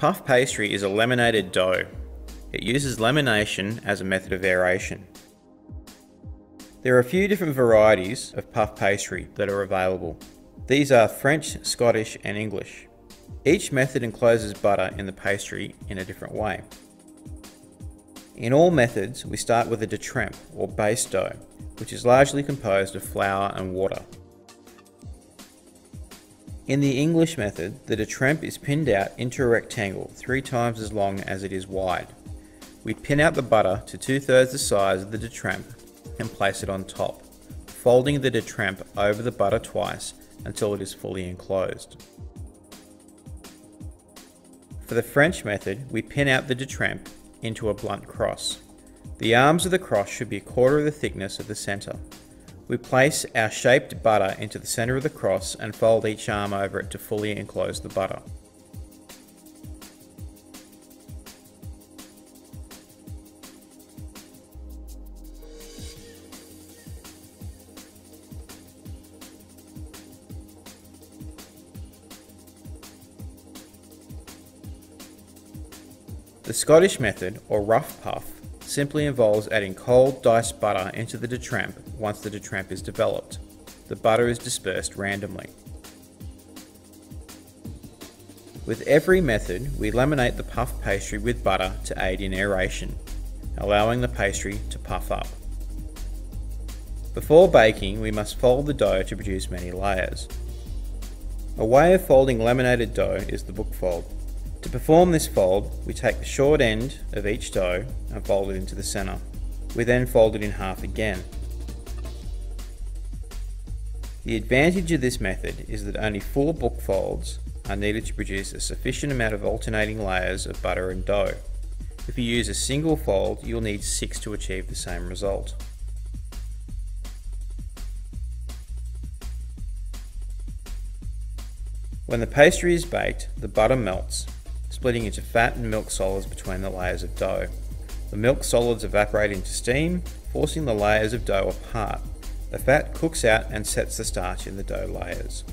Puff pastry is a laminated dough. It uses lamination as a method of aeration. There are a few different varieties of puff pastry that are available. These are French, Scottish, and English. Each method encloses butter in the pastry in a different way. In all methods, we start with a de trempe, or base dough, which is largely composed of flour and water. In the English method, the de trempe is pinned out into a rectangle 3 times as long as it is wide. We pin out the butter to 2/3 the size of the de trempe and place it on top, folding the de trempe over the butter twice until it is fully enclosed. For the French method, we pin out the de trempe into a blunt cross. The arms of the cross should be 1/4 of the thickness of the center. We place our shaped butter into the center of the cross and fold each arm over it to fully enclose the butter. The Scottish method, or rough puff, simply involves adding cold diced butter into the de trempe once the de trempe is developed. The butter is dispersed randomly. With every method, we laminate the puff pastry with butter to aid in aeration, allowing the pastry to puff up. Before baking, we must fold the dough to produce many layers. A way of folding laminated dough is the book fold. To perform this fold, we take the short end of each dough and fold it into the center. We then fold it in half again. The advantage of this method is that only 4 book folds are needed to produce a sufficient amount of alternating layers of butter and dough. If you use a single fold, you'll need 6 to achieve the same result. When the pastry is baked, the butter melts, splitting into fat and milk solids between the layers of dough. The milk solids evaporate into steam, forcing the layers of dough apart. The fat cooks out and sets the starch in the dough layers.